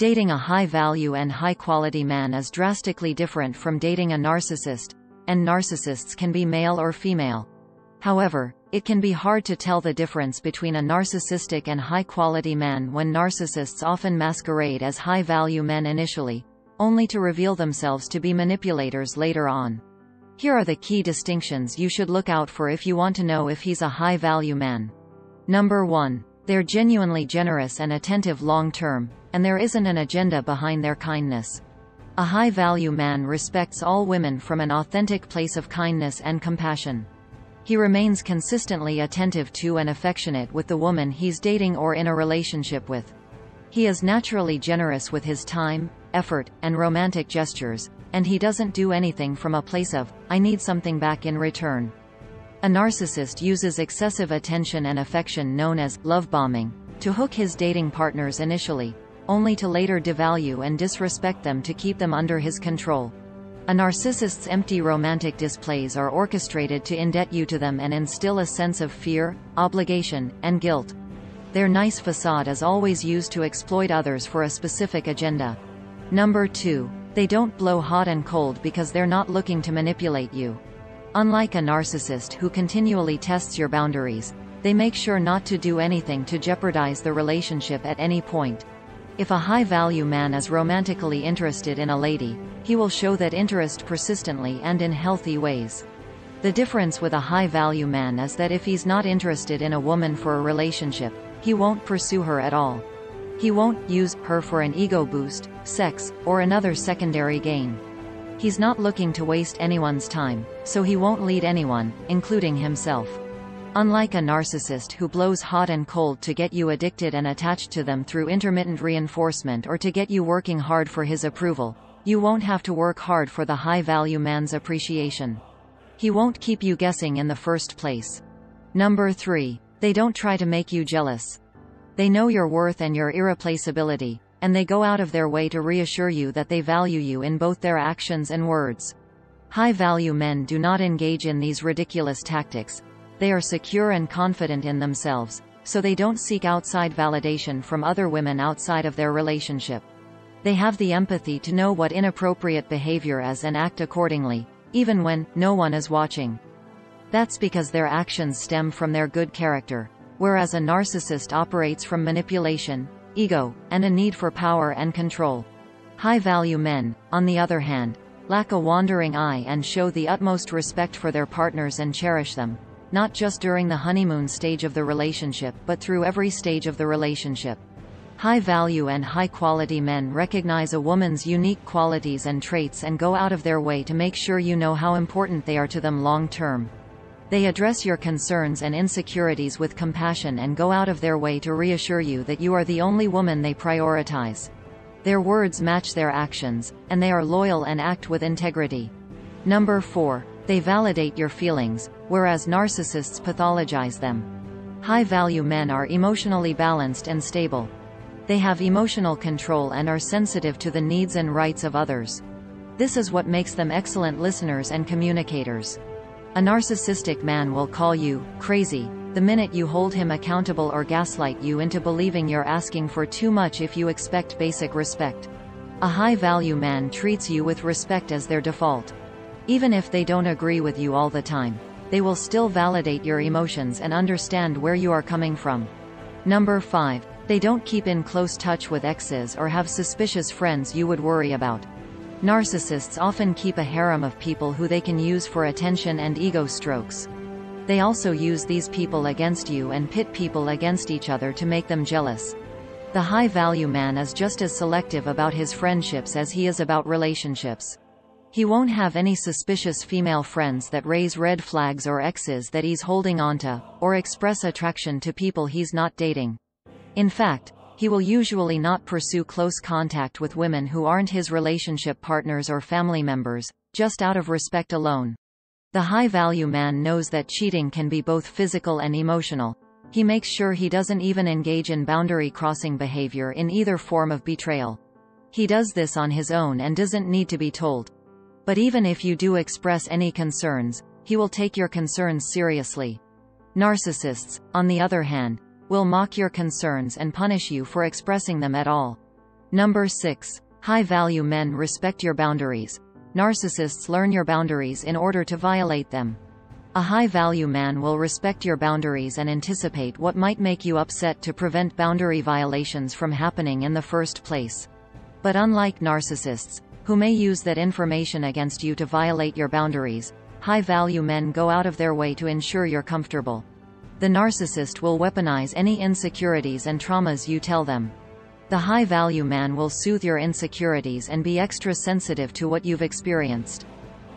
Dating a high-value and high-quality man is drastically different from dating a narcissist, and narcissists can be male or female. However, it can be hard to tell the difference between a narcissistic and high-quality man when narcissists often masquerade as high-value men initially, only to reveal themselves to be manipulators later on. Here are the key distinctions you should look out for if you want to know if he's a high-value man. Number 1. They're genuinely generous and attentive long-term, and there isn't an agenda behind their kindness. A high-value man respects all women from an authentic place of kindness and compassion. He remains consistently attentive to and affectionate with the woman he's dating or in a relationship with. He is naturally generous with his time, effort, and romantic gestures, and he doesn't do anything from a place of, "I need something back in return." A narcissist uses excessive attention and affection, known as love bombing, to hook his dating partners initially, only to later devalue and disrespect them to keep them under his control. A narcissist's empty romantic displays are orchestrated to indebt you to them and instill a sense of fear, obligation, and guilt. Their nice facade is always used to exploit others for a specific agenda. Number 2. They don't blow hot and cold because they're not looking to manipulate you. Unlike a narcissist who continually tests your boundaries, they make sure not to do anything to jeopardize the relationship at any point. If a high-value man is romantically interested in a lady, he will show that interest persistently and in healthy ways. The difference with a high-value man is that if he's not interested in a woman for a relationship, he won't pursue her at all. He won't use her for an ego boost, sex, or another secondary gain. He's not looking to waste anyone's time, so he won't lead anyone, including himself. Unlike a narcissist who blows hot and cold to get you addicted and attached to them through intermittent reinforcement or to get you working hard for his approval, you won't have to work hard for the high-value man's appreciation. He won't keep you guessing in the first place. Number 3. They don't try to make you jealous. They know your worth and your irreplaceability, and they go out of their way to reassure you that they value you in both their actions and words. High-value men do not engage in these ridiculous tactics. They are secure and confident in themselves, so they don't seek outside validation from other women outside of their relationship. They have the empathy to know what inappropriate behavior is and act accordingly, even when no one is watching. That's because their actions stem from their good character, whereas a narcissist operates from manipulation, ego, and a need for power and control. High-value men, on the other hand, lack a wandering eye and show the utmost respect for their partners and cherish them, not just during the honeymoon stage of the relationship but through every stage of the relationship. High-value and high-quality men recognize a woman's unique qualities and traits and go out of their way to make sure you know how important they are to them long-term. They address your concerns and insecurities with compassion and go out of their way to reassure you that you are the only woman they prioritize. Their words match their actions, and they are loyal and act with integrity. Number 4. They validate your feelings, whereas narcissists pathologize them. High-value men are emotionally balanced and stable. They have emotional control and are sensitive to the needs and rights of others. This is what makes them excellent listeners and communicators. A narcissistic man will call you crazy the minute you hold him accountable or gaslight you into believing you're asking for too much if you expect basic respect. A high-value man treats you with respect as their default. Even if they don't agree with you all the time, they will still validate your emotions and understand where you are coming from. Number 5. They don't keep in close touch with exes or have suspicious friends you would worry about. Narcissists often keep a harem of people who they can use for attention and ego strokes. They also use these people against you and pit people against each other to make them jealous. The high-value man is just as selective about his friendships as he is about relationships. He won't have any suspicious female friends that raise red flags or exes that he's holding onto, or express attraction to people he's not dating. In fact, he will usually not pursue close contact with women who aren't his relationship partners or family members, just out of respect alone. The high-value man knows that cheating can be both physical and emotional. He makes sure he doesn't even engage in boundary-crossing behavior in either form of betrayal. He does this on his own and doesn't need to be told. But even if you do express any concerns, he will take your concerns seriously. Narcissists, on the other hand, will mock your concerns and punish you for expressing them at all. Number 6. High-value men respect your boundaries. Narcissists learn your boundaries in order to violate them. A high-value man will respect your boundaries and anticipate what might make you upset to prevent boundary violations from happening in the first place. But unlike narcissists, who may use that information against you to violate your boundaries, high-value men go out of their way to ensure you're comfortable. The narcissist will weaponize any insecurities and traumas you tell them. The high-value man will soothe your insecurities and be extra sensitive to what you've experienced.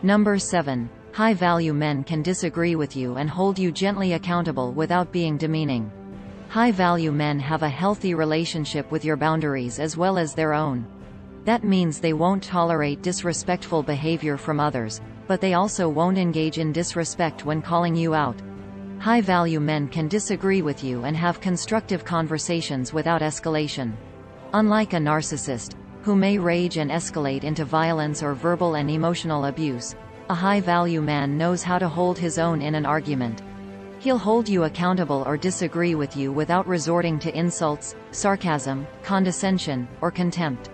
Number 7. High-value men can disagree with you and hold you gently accountable without being demeaning. High-value men have a healthy relationship with your boundaries as well as their own. That means they won't tolerate disrespectful behavior from others, but they also won't engage in disrespect when calling you out. High-value men can disagree with you and have constructive conversations without escalation. Unlike a narcissist, who may rage and escalate into violence or verbal and emotional abuse, a high-value man knows how to hold his own in an argument. He'll hold you accountable or disagree with you without resorting to insults, sarcasm, condescension, or contempt.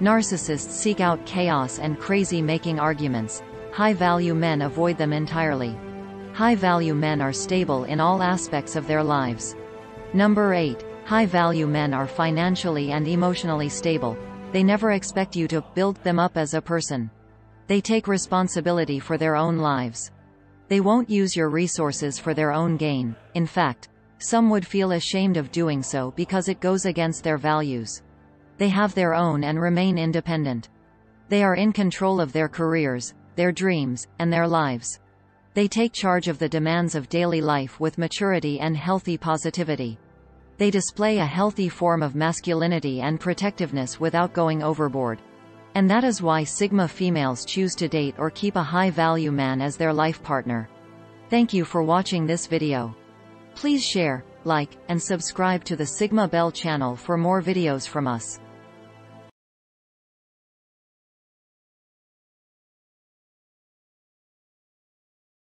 Narcissists seek out chaos and crazy-making arguments. High-value men avoid them entirely. High-value men are stable in all aspects of their lives. Number 8. High-value men are financially and emotionally stable. They never expect you to build them up as a person. They take responsibility for their own lives. They won't use your resources for their own gain. In fact, some would feel ashamed of doing so because it goes against their values. They have their own and remain independent. They are in control of their careers, their dreams, and their lives. They take charge of the demands of daily life with maturity and healthy positivity. They display a healthy form of masculinity and protectiveness without going overboard. And that is why Sigma females choose to date or keep a high-value man as their life partner. Thank you for watching this video. Please share, like, and subscribe to the Sigma Belle channel for more videos from us.